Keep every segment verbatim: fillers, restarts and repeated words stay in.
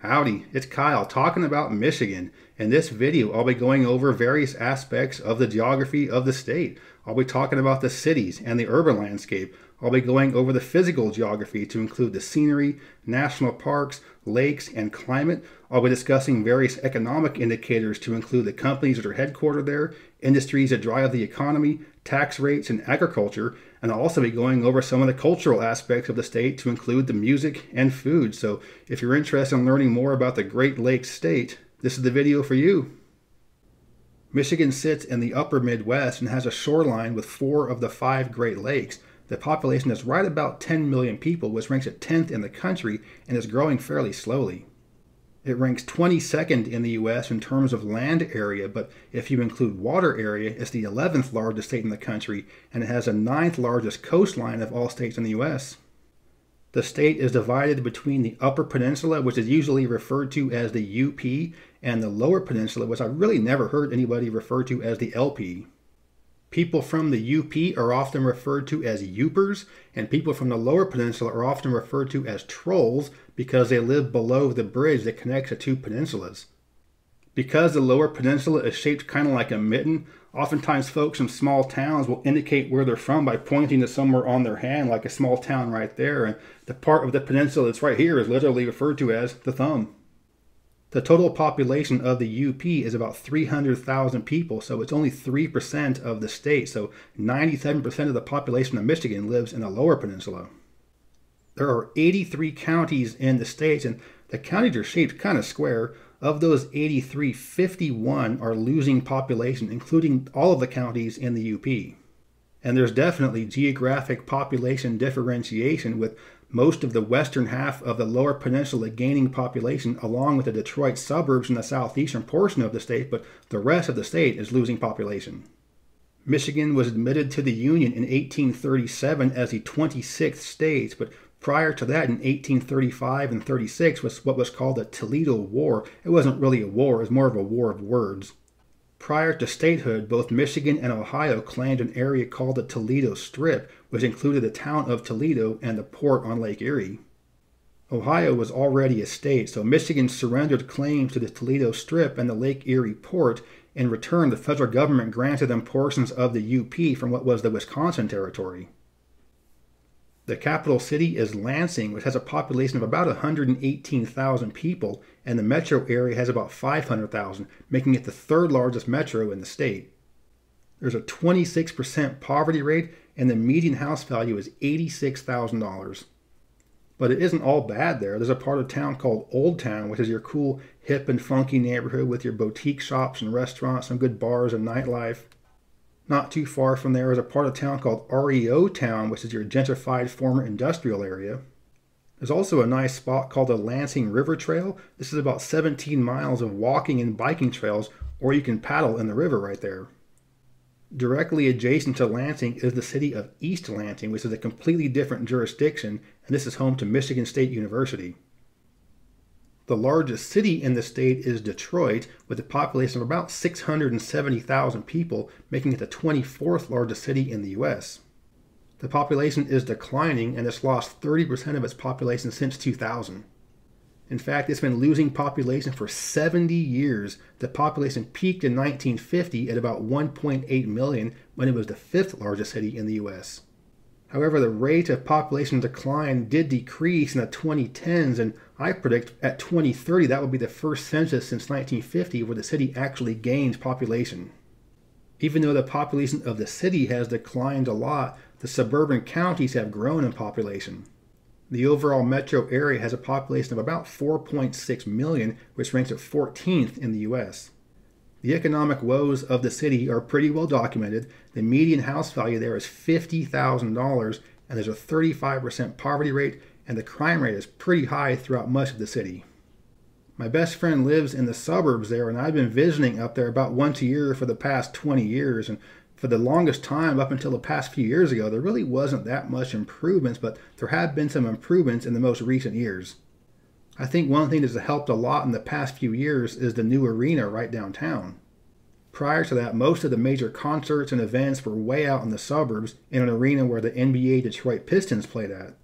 Howdy, it's Kyle talking about Michigan. In this video, I'll be going over various aspects of the geography of the state. I'll be talking about the cities and the urban landscape. I'll be going over the physical geography to include the scenery, national parks, lakes, and climate. I'll be discussing various economic indicators to include the companies that are headquartered there, industries that drive the economy, tax rates, and agriculture. And I'll also be going over some of the cultural aspects of the state to include the music and food. So if you're interested in learning more about the Great Lakes State, this is the video for you. Michigan sits in the upper Midwest and has a shoreline with four of the five Great Lakes. The population is right about ten million people, which ranks at tenth in the country and is growing fairly slowly. It ranks twenty-second in the U S in terms of land area, but if you include water area, it's the eleventh largest state in the country, and it has the ninth largest coastline of all states in the U S The state is divided between the Upper Peninsula, which is usually referred to as the U P, and the Lower Peninsula, which I really never heard anybody refer to as the L P. People from the U P are often referred to as Upers, and people from the Lower Peninsula are often referred to as Trolls because they live below the bridge that connects the two peninsulas. Because the Lower Peninsula is shaped kind of like a mitten, oftentimes folks in small towns will indicate where they're from by pointing to somewhere on their hand, like a small town right there, and the part of the peninsula that's right here is literally referred to as the thumb. The total population of the U P is about three hundred thousand people, so it's only three percent of the state, so ninety-seven percent of the population of Michigan lives in the Lower Peninsula. There are eighty-three counties in the state, and the counties are shaped kind of square. Of those eighty-three, fifty-one are losing population, including all of the counties in the U P. And there's definitely geographic population differentiation, with most of the western half of the Lower Peninsula gaining population along with the Detroit suburbs in the southeastern portion of the state, but the rest of the state is losing population. Michigan was admitted to the Union in eighteen thirty-seven as the twenty-sixth state, but prior to that in eighteen thirty-five and thirty-six was what was called the Toledo War. It wasn't really a war, it was more of a war of words. Prior to statehood, both Michigan and Ohio claimed an area called the Toledo Strip, which included the town of Toledo and the port on Lake Erie. Ohio was already a state, so Michigan surrendered claims to the Toledo Strip and the Lake Erie port. In return, the federal government granted them portions of the U P from what was the Wisconsin Territory. The capital city is Lansing, which has a population of about one hundred eighteen thousand people, and the metro area has about five hundred thousand, making it the third largest metro in the state. There's a twenty-six percent poverty rate, and the median house value is eighty-six thousand dollars. But it isn't all bad there. There's a part of town called Old Town, which is your cool, hip and funky neighborhood with your boutique shops and restaurants, some good bars and nightlife. Not too far from there is a part of town called R E O Town, which is your gentrified former industrial area. There's also a nice spot called the Lansing River Trail. This is about seventeen miles of walking and biking trails, or you can paddle in the river right there. Directly adjacent to Lansing is the city of East Lansing, which is a completely different jurisdiction, and this is home to Michigan State University. The largest city in the state is Detroit, with a population of about six hundred seventy thousand people, making it the twenty-fourth largest city in the U S. The population is declining and has lost thirty percent of its population since two thousand. In fact, it's been losing population for seventy years. The population peaked in nineteen fifty at about one point eight million when it was the fifth largest city in the U S. However, the rate of population decline did decrease in the twenty tens, and I predict at twenty thirty that will be the first census since nineteen fifty where the city actually gains population. Even though the population of the city has declined a lot, the suburban counties have grown in population. The overall metro area has a population of about four point six million, which ranks at fourteenth in the U S. The economic woes of the city are pretty well documented. The median house value there is fifty thousand dollars, and there's a thirty-five percent poverty rate, and the crime rate is pretty high throughout much of the city. My best friend lives in the suburbs there, and I've been visiting up there about once a year for the past twenty years, and for the longest time, up until the past few years ago, there really wasn't that much improvements, but there have been some improvements in the most recent years. I think one thing that's helped a lot in the past few years is the new arena right downtown. Prior to that, most of the major concerts and events were way out in the suburbs in an arena where the N B A Detroit Pistons played at.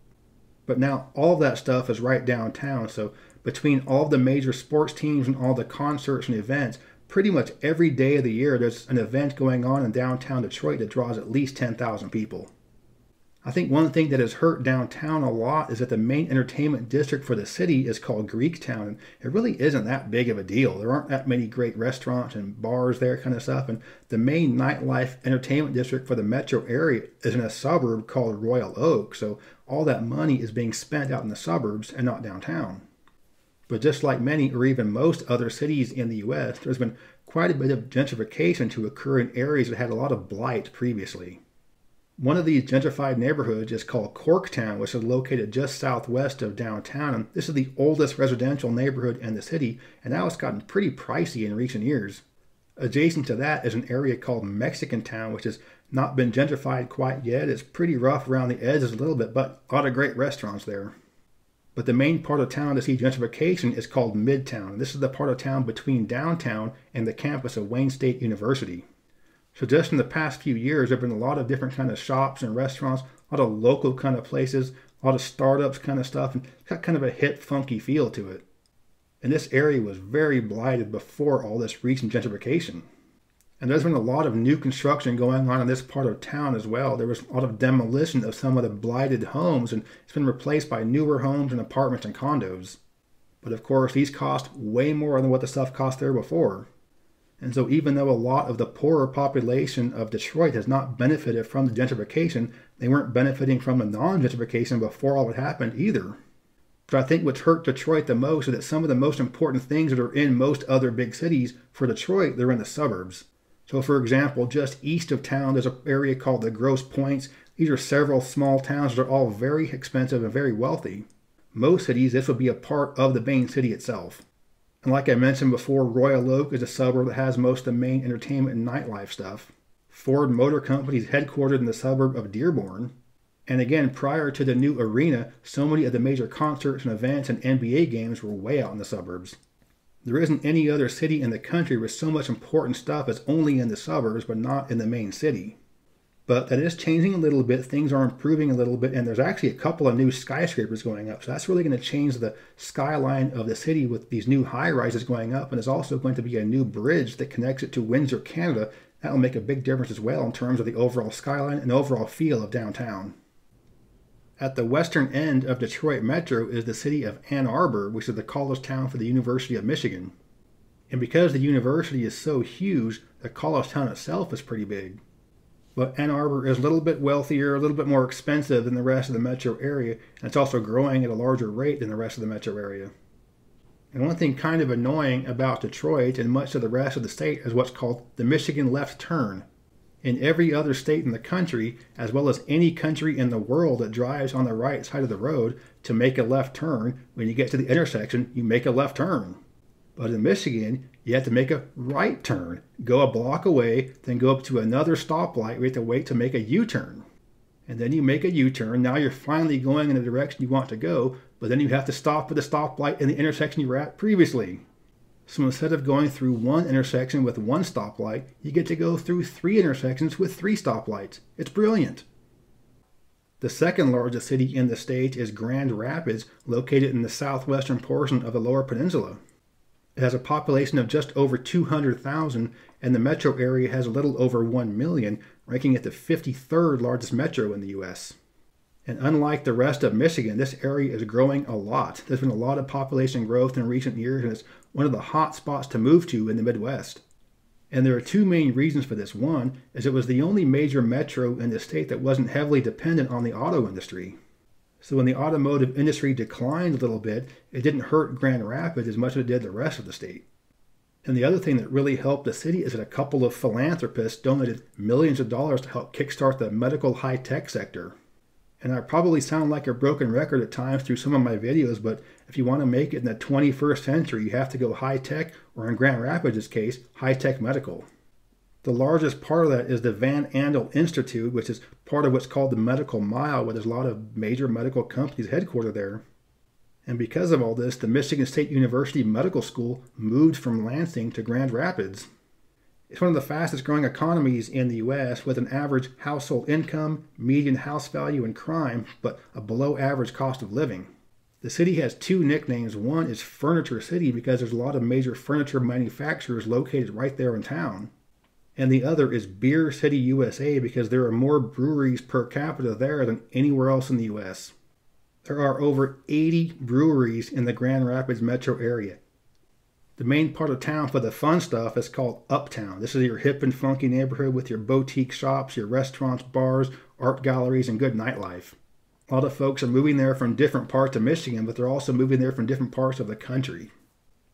But now all that stuff is right downtown, so between all the major sports teams and all the concerts and events, pretty much every day of the year there's an event going on in downtown Detroit that draws at least ten thousand people. I think one thing that has hurt downtown a lot is that the main entertainment district for the city is called Greektown, and it really isn't that big of a deal. There aren't that many great restaurants and bars there, kind of stuff, and the main nightlife entertainment district for the metro area is in a suburb called Royal Oak, so all that money is being spent out in the suburbs and not downtown. But just like many or even most other cities in the U S, there's been quite a bit of gentrification to occur in areas that had a lot of blight previously. One of these gentrified neighborhoods is called Corktown, which is located just southwest of downtown, and this is the oldest residential neighborhood in the city, and now it's gotten pretty pricey in recent years. Adjacent to that is an area called Mexican Town, which has not been gentrified quite yet. It's pretty rough around the edges a little bit, but a lot of great restaurants there. But the main part of town to see gentrification is called Midtown. This is the part of town between downtown and the campus of Wayne State University. So just in the past few years, there have been a lot of different kind of shops and restaurants, a lot of local kind of places, a lot of startups kind of stuff, and it's got kind of a hip, funky feel to it. And this area was very blighted before all this recent gentrification. And there's been a lot of new construction going on in this part of town as well. There was a lot of demolition of some of the blighted homes, and it's been replaced by newer homes and apartments and condos. But of course, these cost way more than what the stuff cost there before. And so even though a lot of the poorer population of Detroit has not benefited from the gentrification, they weren't benefiting from the non-gentrification before all it happened either. But I think what's hurt Detroit the most is that some of the most important things that are in most other big cities, for Detroit, they're in the suburbs. So for example, just east of town, there's an area called the Grosse Pointes. These are several small towns that are all very expensive and very wealthy. Most cities, this would be a part of the main city itself. And like I mentioned before, Royal Oak is a suburb that has most of the main entertainment and nightlife stuff. Ford Motor Company is headquartered in the suburb of Dearborn. And again, prior to the new arena, so many of the major concerts and events and N B A games were way out in the suburbs. There isn't any other city in the country with so much important stuff as only in the suburbs, but not in the main city. But that is changing a little bit, things are improving a little bit, and there's actually a couple of new skyscrapers going up. So that's really going to change the skyline of the city with these new high-rises going up, and there's also going to be a new bridge that connects it to Windsor, Canada. That will make a big difference as well in terms of the overall skyline and overall feel of downtown. At the western end of Detroit Metro is the city of Ann Arbor, which is the college town for the University of Michigan. And because the university is so huge, the college town itself is pretty big. But Ann Arbor is a little bit wealthier, a little bit more expensive than the rest of the metro area, and it's also growing at a larger rate than the rest of the metro area. And one thing kind of annoying about Detroit and much of the rest of the state is what's called the Michigan left turn. In every other state in the country, as well as any country in the world that drives on the right side of the road, to make a left turn, when you get to the intersection, you make a left turn. But in Michigan, you have to make a right turn, go a block away, then go up to another stoplight. We have to wait to make a U-turn. And then you make a U-turn. Now you're finally going in the direction you want to go, but then you have to stop at the stoplight in the intersection you were at previously. So instead of going through one intersection with one stoplight, you get to go through three intersections with three stoplights. It's brilliant. The second largest city in the state is Grand Rapids, located in the southwestern portion of the Lower Peninsula. It has a population of just over two hundred thousand, and the metro area has a little over one million, ranking it the fifty-third largest metro in the U S. And unlike the rest of Michigan, this area is growing a lot. There's been a lot of population growth in recent years, and it's one of the hot spots to move to in the Midwest. And there are two main reasons for this. One is it was the only major metro in the state that wasn't heavily dependent on the auto industry. So when the automotive industry declined a little bit, it didn't hurt Grand Rapids as much as it did the rest of the state. And the other thing that really helped the city is that a couple of philanthropists donated millions of dollars to help kickstart the medical high-tech sector. And I probably sound like a broken record at times through some of my videos, but if you want to make it in the twenty-first century, you have to go high-tech, or in Grand Rapids' case, high-tech medical. The largest part of that is the Van Andel Institute, which is part of what's called the Medical Mile, where there's a lot of major medical companies headquartered there. And because of all this, the Michigan State University Medical School moved from Lansing to Grand Rapids. It's one of the fastest growing economies in the U S, with an average household income, median house value, and crime, but a below average cost of living. The city has two nicknames. One is Furniture City because there's a lot of major furniture manufacturers located right there in town. And the other is Beer City, U S A, because there are more breweries per capita there than anywhere else in the U S. There are over eighty breweries in the Grand Rapids metro area. The main part of town for the fun stuff is called Uptown. This is your hip and funky neighborhood with your boutique shops, your restaurants, bars, art galleries, and good nightlife. A lot of folks are moving there from different parts of Michigan, but they're also moving there from different parts of the country.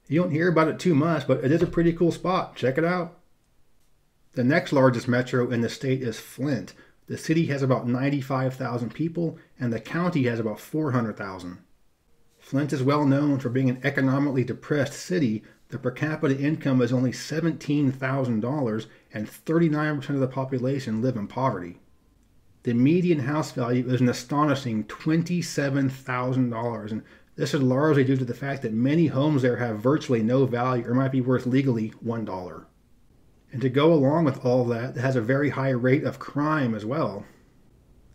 You don't hear about it too much, but it is a pretty cool spot. Check it out. The next largest metro in the state is Flint. The city has about ninety-five thousand people, and the county has about four hundred thousand. Flint is well known for being an economically depressed city. The per capita income is only seventeen thousand dollars, and thirty-nine percent of the population live in poverty. The median house value is an astonishing twenty-seven thousand dollars, and this is largely due to the fact that many homes there have virtually no value or might be worth legally one dollar. And to go along with all that, it has a very high rate of crime as well.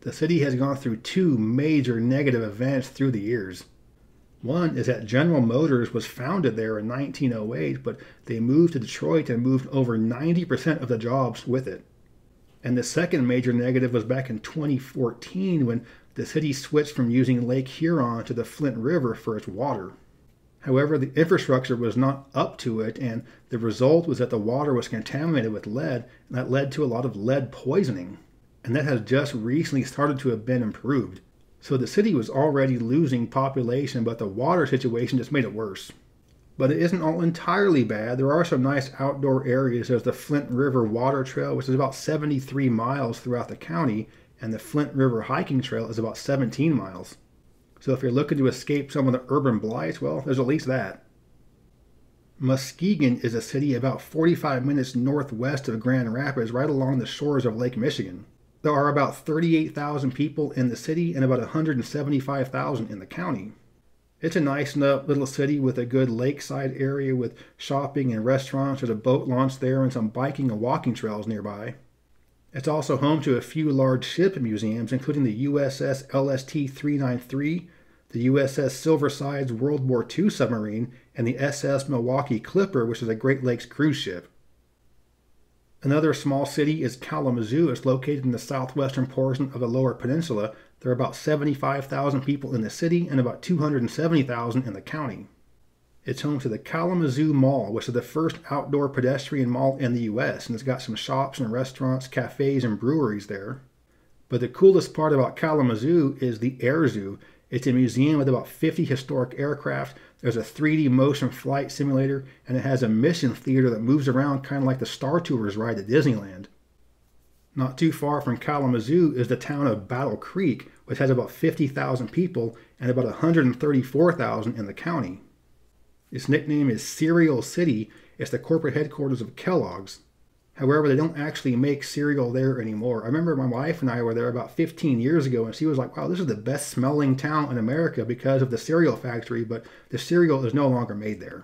The city has gone through two major negative events through the years. One is that General Motors was founded there in nineteen oh eight, but they moved to Detroit and moved over ninety percent of the jobs with it. And the second major negative was back in twenty fourteen when the city switched from using Lake Huron to the Flint River for its water. However, the infrastructure was not up to it, and the result was that the water was contaminated with lead, and that led to a lot of lead poisoning. And that has just recently started to have been improved. So the city was already losing population, but the water situation just made it worse. But it isn't all entirely bad. There are some nice outdoor areas. There's the Flint River Water Trail, which is about seventy-three miles throughout the county, and the Flint River Hiking Trail is about seventeen miles. So if you're looking to escape some of the urban blights, well, there's at least that. Muskegon is a city about forty-five minutes northwest of Grand Rapids, right along the shores of Lake Michigan. There are about thirty-eight thousand people in the city and about one hundred seventy-five thousand in the county. It's a nice enough little city with a good lakeside area with shopping and restaurants. There's a boat launch there and some biking and walking trails nearby. It's also home to a few large ship museums, including the U S S L S T three ninety-three, the U S S Silversides World War Two submarine, and the S S Milwaukee Clipper, which is a Great Lakes cruise ship. Another small city is Kalamazoo. It's located in the southwestern portion of the Lower Peninsula. There are about seventy-five thousand people in the city and about two hundred seventy thousand in the county. It's home to the Kalamazoo Mall, which is the first outdoor pedestrian mall in the U S, and it's got some shops and restaurants, cafes, and breweries there. But the coolest part about Kalamazoo is the Air Zoo. It's a museum with about fifty historic aircraft. There's a three D motion flight simulator, and it has a mission theater that moves around kind of like the Star Tours ride at Disneyland. Not too far from Kalamazoo is the town of Battle Creek, which has about fifty thousand people and about one hundred thirty-four thousand in the county. Its nickname is Cereal City. It's the corporate headquarters of Kellogg's. However, they don't actually make cereal there anymore. I remember my wife and I were there about fifteen years ago, and she was like, wow, this is the best smelling town in America because of the cereal factory, but the cereal is no longer made there.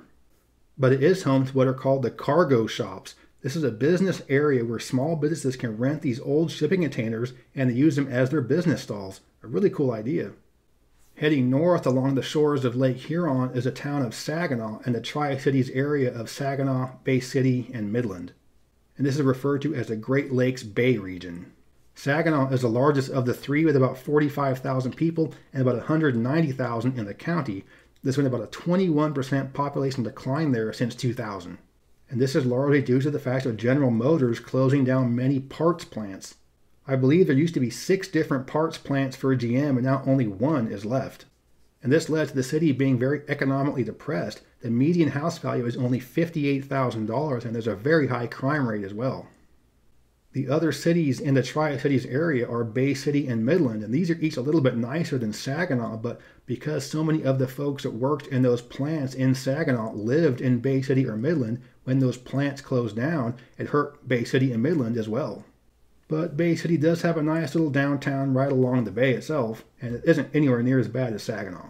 But it is home to what are called the cargo shops. This is a business area where small businesses can rent these old shipping containers and they use them as their business stalls. A really cool idea. Heading north along the shores of Lake Huron is the town of Saginaw and the Tri-Cities area of Saginaw, Bay City, and Midland. And this is referred to as the Great Lakes Bay region. Saginaw is the largest of the three with about forty-five thousand people and about one hundred ninety thousand in the county. There's been about a twenty-one percent population decline there since two thousand. And this is largely due to the fact of General Motors closing down many parts plants. I believe there used to be six different parts plants for G M and now only one is left. And this led to the city being very economically depressed. The median house value is only fifty-eight thousand dollars, and there's a very high crime rate as well. The other cities in the Tri-Cities area are Bay City and Midland, and these are each a little bit nicer than Saginaw, but because so many of the folks that worked in those plants in Saginaw lived in Bay City or Midland, when those plants closed down, it hurt Bay City and Midland as well. But Bay City does have a nice little downtown right along the bay itself, and it isn't anywhere near as bad as Saginaw.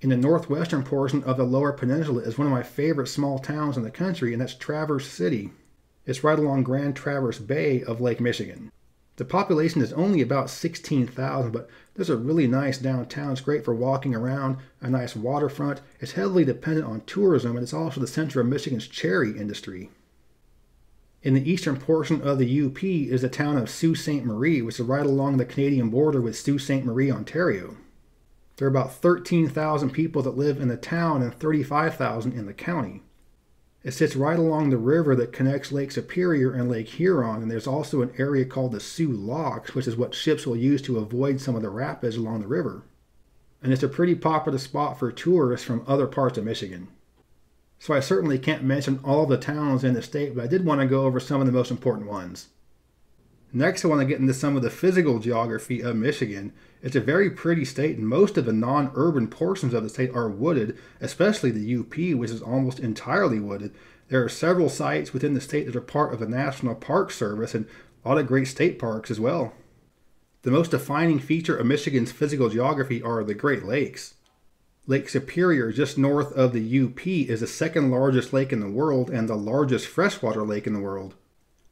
In the northwestern portion of the Lower Peninsula is one of my favorite small towns in the country, and that's Traverse City. It's right along Grand Traverse Bay of Lake Michigan. The population is only about sixteen thousand, but there's a really nice downtown. It's great for walking around, a nice waterfront. It's heavily dependent on tourism, and it's also the center of Michigan's cherry industry. In the eastern portion of the U P is the town of Sault Ste. Marie, which is right along the Canadian border with Sault Ste. Marie, Ontario. There are about thirteen thousand people that live in the town and thirty-five thousand in the county. It sits right along the river that connects Lake Superior and Lake Huron, and there's also an area called the Sault Locks, which is what ships will use to avoid some of the rapids along the river. And it's a pretty popular spot for tourists from other parts of Michigan. So I certainly can't mention all the towns in the state, but I did want to go over some of the most important ones. Next, I want to get into some of the physical geography of Michigan. It's a very pretty state, and most of the non-urban portions of the state are wooded, especially the U P, which is almost entirely wooded. There are several sites within the state that are part of the National Park Service, and a lot of great state parks as well. The most defining feature of Michigan's physical geography are the Great Lakes. Lake Superior, just north of the U P, is the second largest lake in the world and the largest freshwater lake in the world.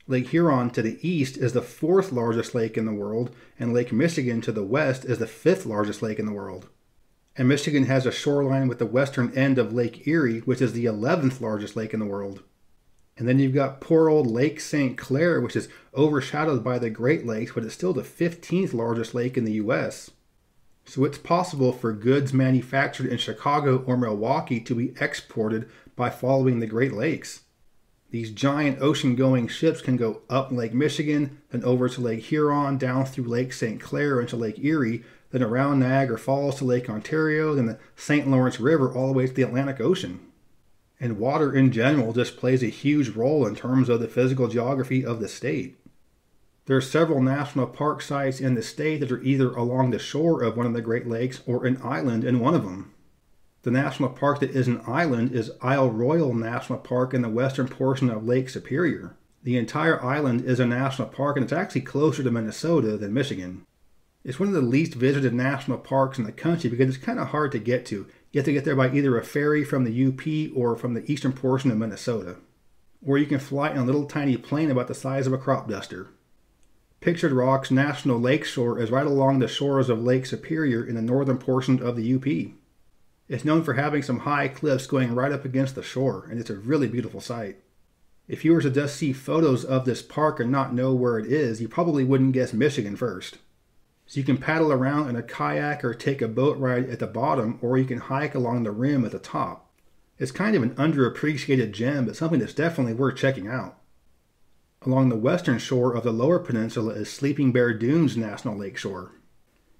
Lake Huron to the east is the fourth largest lake in the world, and Lake Michigan to the west is the fifth largest lake in the world. And Michigan has a shoreline with the western end of Lake Erie, which is the eleventh largest lake in the world. And then you've got poor old Lake Saint Clair, which is overshadowed by the Great Lakes, but it's still the fifteenth largest lake in the U S. So it's possible for goods manufactured in Chicago or Milwaukee to be exported by following the Great Lakes. These giant ocean-going ships can go up Lake Michigan, then over to Lake Huron, down through Lake Saint Clair into Lake Erie, then around Niagara Falls to Lake Ontario, then the Saint Lawrence River all the way to the Atlantic Ocean. And water in general just plays a huge role in terms of the physical geography of the state. There are several national park sites in the state that are either along the shore of one of the Great Lakes or an island in one of them. The national park that is an island is Isle Royale National Park in the western portion of Lake Superior. The entire island is a national park, and it's actually closer to Minnesota than Michigan. It's one of the least visited national parks in the country because it's kind of hard to get to. You have to get there by either a ferry from the U P or from the eastern portion of Minnesota. Or you can fly in a little tiny plane about the size of a crop duster. Pictured Rocks National Lakeshore is right along the shores of Lake Superior in the northern portion of the U P. It's known for having some high cliffs going right up against the shore, and it's a really beautiful sight. If you were to just see photos of this park and not know where it is, you probably wouldn't guess Michigan first. So you can paddle around in a kayak or take a boat ride at the bottom, or you can hike along the rim at the top. It's kind of an underappreciated gem, but something that's definitely worth checking out. Along the western shore of the Lower Peninsula is Sleeping Bear Dunes National Lakeshore.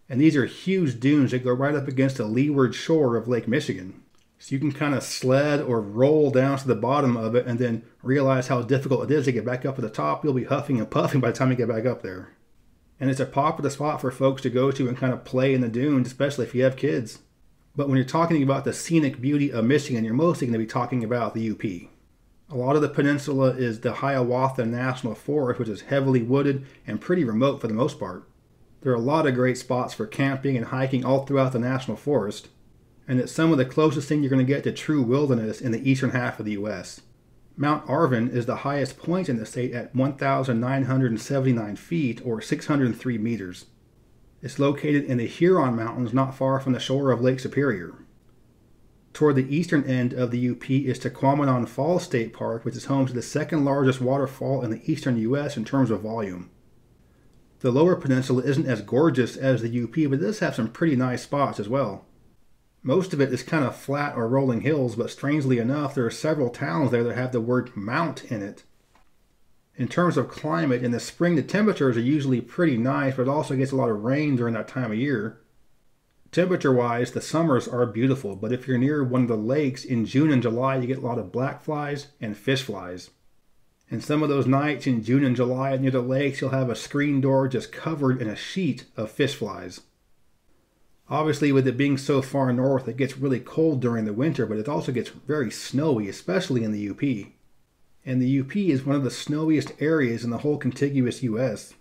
And these are huge dunes that go right up against the leeward shore of Lake Michigan. So you can kind of sled or roll down to the bottom of it and then realize how difficult it is to get back up to the top. You'll be huffing and puffing by the time you get back up there. And it's a popular spot for folks to go to and kind of play in the dunes, especially if you have kids. But when you're talking about the scenic beauty of Michigan, you're mostly going to be talking about the U P. A lot of the peninsula is the Hiawatha National Forest, which is heavily wooded and pretty remote for the most part. There are a lot of great spots for camping and hiking all throughout the National Forest, and it's some of the closest thing you're going to get to true wilderness in the eastern half of the U S. Mount Arvin is the highest point in the state at one thousand nine hundred seventy-nine feet or six hundred three meters. It's located in the Huron Mountains not far from the shore of Lake Superior. Toward the eastern end of the U P is Tahquamenon Falls State Park, which is home to the second largest waterfall in the eastern U S in terms of volume. The Lower Peninsula isn't as gorgeous as the U P, but it does have some pretty nice spots as well. Most of it is kind of flat or rolling hills, but strangely enough, there are several towns there that have the word mount in it. In terms of climate, in the spring the temperatures are usually pretty nice, but it also gets a lot of rain during that time of year. Temperature-wise, the summers are beautiful, but if you're near one of the lakes in June and July, you get a lot of black flies and fish flies. And some of those nights in June and July near the lakes, you'll have a screen door just covered in a sheet of fish flies. Obviously, with it being so far north, it gets really cold during the winter, but it also gets very snowy, especially in the U P. And the U P is one of the snowiest areas in the whole contiguous U S.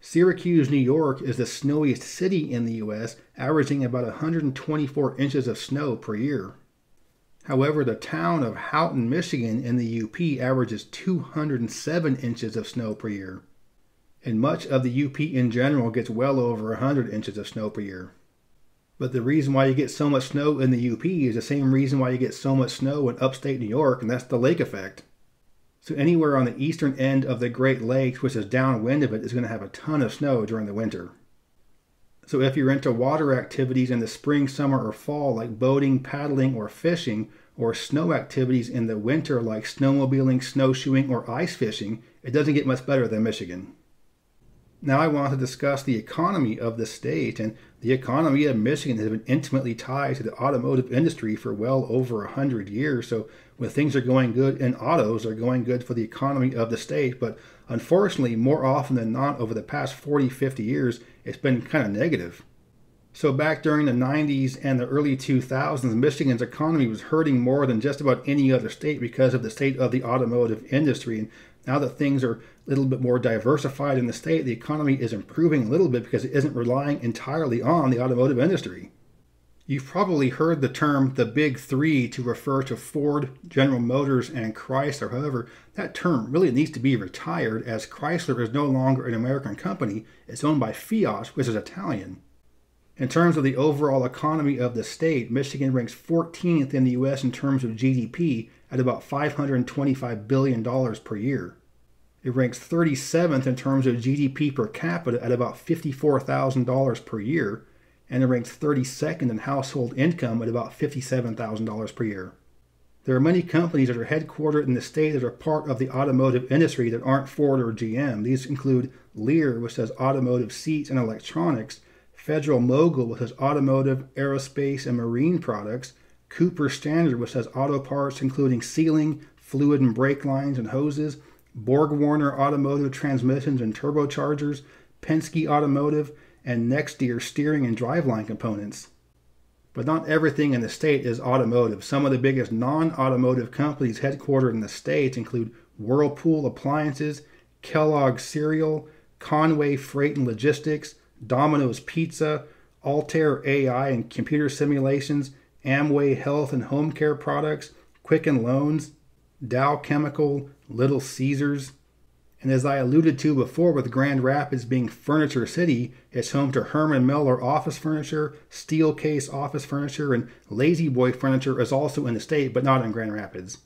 Syracuse, New York is the snowiest city in the U S, averaging about one hundred twenty-four inches of snow per year. However, the town of Houghton, Michigan in the U P averages two hundred seven inches of snow per year. and much of the U P in general gets well over one hundred inches of snow per year. But the reason why you get so much snow in the U P is the same reason why you get so much snow in upstate New York, and that's the lake effect. So anywhere on the eastern end of the Great Lakes, which is downwind of it, is going to have a ton of snow during the winter. So if you're into water activities in the spring, summer, or fall, like boating, paddling, or fishing, or snow activities in the winter, like snowmobiling, snowshoeing, or ice fishing, it doesn't get much better than Michigan. Now I want to discuss the economy of the state, and the economy of Michigan has been intimately tied to the automotive industry for well over a hundred years, so when things are going good in autos, they're going good for the economy of the state, but unfortunately, more often than not, over the past forty, fifty years, it's been kind of negative. So back during the nineties and the early two thousands, Michigan's economy was hurting more than just about any other state because of the state of the automotive industry. And now that things are a little bit more diversified in the state, the economy is improving a little bit because it isn't relying entirely on the automotive industry. You've probably heard the term the Big Three to refer to Ford, General Motors, and Chrysler. However, that term really needs to be retired, as Chrysler is no longer an American company. It's owned by Fiat, which is Italian. In terms of the overall economy of the state, Michigan ranks fourteenth in the U S in terms of G D P at about five hundred twenty-five billion dollars per year. It ranks thirty-seventh in terms of G D P per capita at about fifty-four thousand dollars per year. And it ranks thirty-second in household income at about fifty-seven thousand dollars per year. There are many companies that are headquartered in the state that are part of the automotive industry that aren't Ford or G M. These include Lear, which does automotive seats and electronics, Federal Mogul, which does automotive, aerospace, and marine products, Cooper Standard, which does auto parts including sealing, fluid and brake lines and hoses, BorgWarner Automotive Transmissions and Turbochargers, Penske Automotive, and next to your steering and driveline components. But not everything in the state is automotive. Some of the biggest non-automotive companies headquartered in the state include Whirlpool Appliances, Kellogg Cereal, Conway Freight and Logistics, Domino's Pizza, Altair A I and Computer Simulations, Amway Health and Home Care Products, Quicken Loans, Dow Chemical, Little Caesars. And as I alluded to before, with Grand Rapids being Furniture City, it's home to Herman Miller office furniture, Steelcase office furniture, and Lazy Boy furniture is also in the state, but not in Grand Rapids.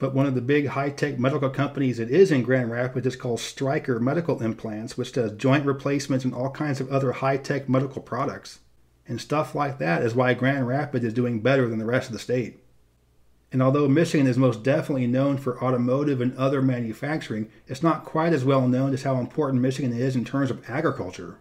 But one of the big high-tech medical companies that is in Grand Rapids is called Stryker Medical Implants, which does joint replacements and all kinds of other high-tech medical products. And stuff like that is why Grand Rapids is doing better than the rest of the state. And although Michigan is most definitely known for automotive and other manufacturing, it's not quite as well known as how important Michigan is in terms of agriculture.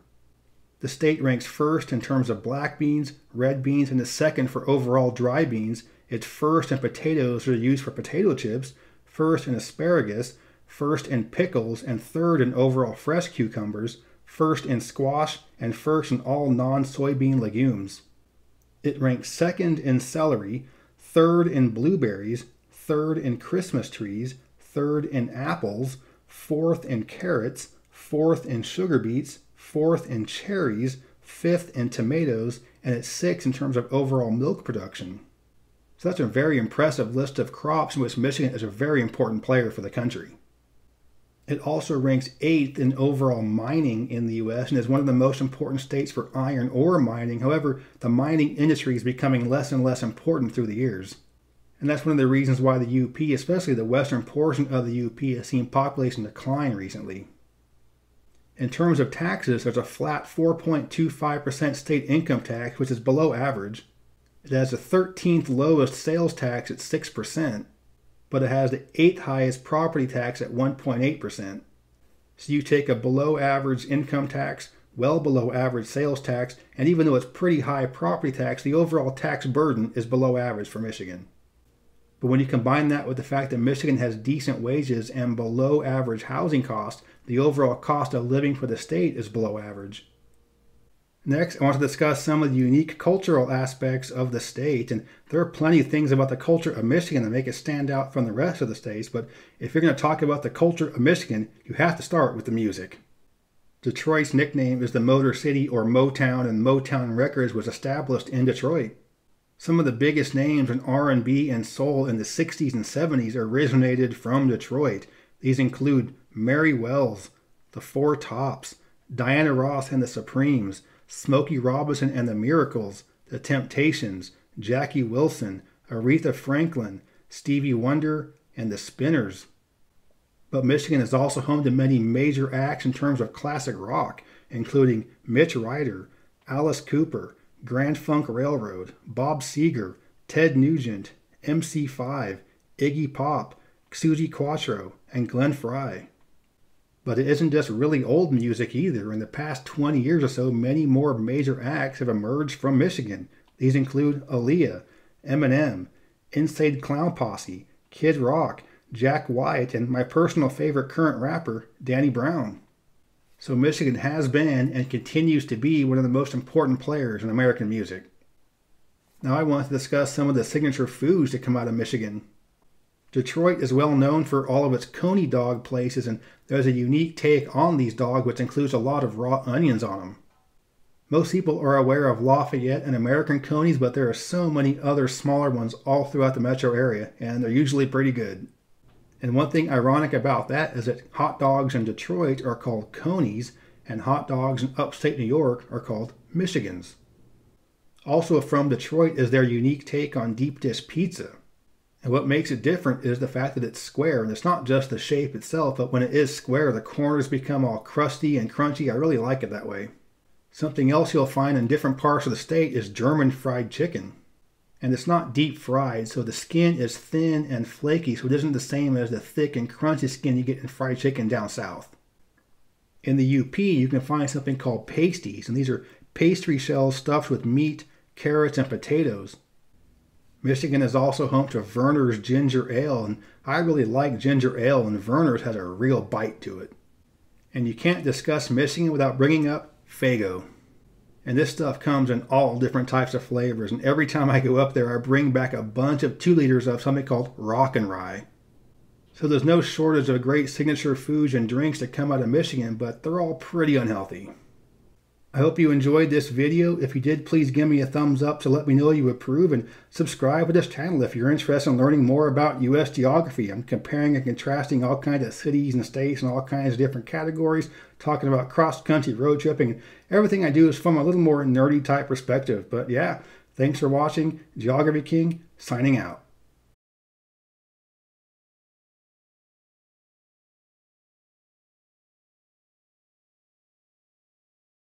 The state ranks first in terms of black beans, red beans, and is second for overall dry beans. It's first in potatoes that are used for potato chips, first in asparagus, first in pickles, and third in overall fresh cucumbers, first in squash, and first in all non-soybean legumes. It ranks second in celery, third in blueberries, third in Christmas trees, third in apples, fourth in carrots, fourth in sugar beets, fourth in cherries, fifth in tomatoes, and it's sixth in terms of overall milk production. So that's a very impressive list of crops in which Michigan is a very important player for the country. It also ranks eighth in overall mining in the U S and is one of the most important states for iron ore mining. However, the mining industry is becoming less and less important through the years. And that's one of the reasons why the U P, especially the western portion of the U P, has seen population decline recently. In terms of taxes, there's a flat four point two five percent state income tax, which is below average. It has the thirteenth lowest sales tax at six percent. But it has the eighth highest property tax at one point eight percent. So you take a below average income tax, well below average sales tax, and even though it's pretty high property tax, the overall tax burden is below average for Michigan. But when you combine that with the fact that Michigan has decent wages and below average housing costs, the overall cost of living for the state is below average. Next, I want to discuss some of the unique cultural aspects of the state, and there are plenty of things about the culture of Michigan that make it stand out from the rest of the states, but if you're going to talk about the culture of Michigan, you have to start with the music. Detroit's nickname is the Motor City or Motown, and Motown Records was established in Detroit. Some of the biggest names in R and B and soul in the sixties and seventies originated from Detroit. These include Mary Wells, The Four Tops, Diana Ross and the Supremes, Smokey Robinson and the Miracles, The Temptations, Jackie Wilson, Aretha Franklin, Stevie Wonder, and the Spinners. But Michigan is also home to many major acts in terms of classic rock, including Mitch Ryder, Alice Cooper, Grand Funk Railroad, Bob Seger, Ted Nugent, M C five, Iggy Pop, Suji Quattro, and Glenn Frey. But it isn't just really old music either. In the past twenty years or so, many more major acts have emerged from Michigan. These include Aaliyah, Eminem, Inside Clown Posse, Kid Rock, Jack White, and my personal favorite current rapper, Danny Brown. So Michigan has been and continues to be one of the most important players in American music. Now I want to discuss some of the signature foods that come out of Michigan. Detroit is well known for all of its coney dog places, and there's a unique take on these dogs which includes a lot of raw onions on them. Most people are aware of Lafayette and American conies, but there are so many other smaller ones all throughout the metro area, and they're usually pretty good. And one thing ironic about that is that hot dogs in Detroit are called conies, and hot dogs in upstate New York are called Michigans. Also from Detroit is their unique take on deep dish pizza. And what makes it different is the fact that it's square, and it's not just the shape itself, but when it is square, the corners become all crusty and crunchy. I really like it that way. Something else you'll find in different parts of the state is German fried chicken. And it's not deep fried, so the skin is thin and flaky, so it isn't the same as the thick and crunchy skin you get in fried chicken down south. In the U P, you can find something called pasties, and these are pastry shells stuffed with meat, carrots, and potatoes. Michigan is also home to Verner's Ginger Ale, and I really like ginger ale, and Verner's has a real bite to it. And you can't discuss Michigan without bringing up Faygo. And this stuff comes in all different types of flavors, and every time I go up there, I bring back a bunch of two liters of something called Rockin' Rye. So there's no shortage of great signature foods and drinks that come out of Michigan, but they're all pretty unhealthy. I hope you enjoyed this video. If you did, please give me a thumbs up to let me know you approve, and subscribe to this channel if you're interested in learning more about U S geography. I'm comparing and contrasting all kinds of cities and states and all kinds of different categories, talking about cross-country road tripping. Everything I do is from a little more nerdy type perspective. But yeah, thanks for watching. Geography King, signing out.